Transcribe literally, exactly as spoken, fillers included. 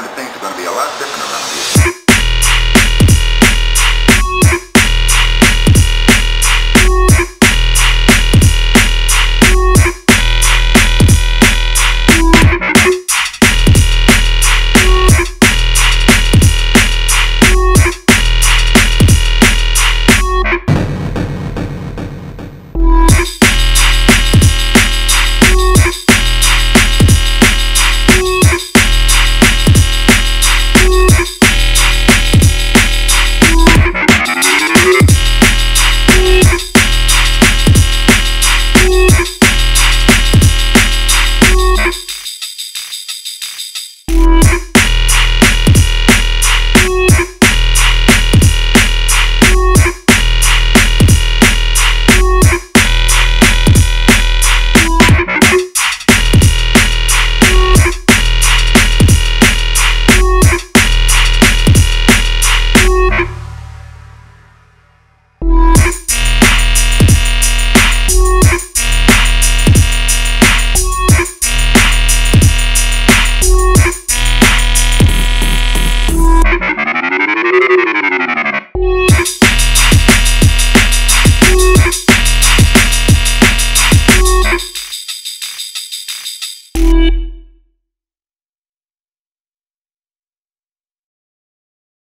kind of things are going to be a lot different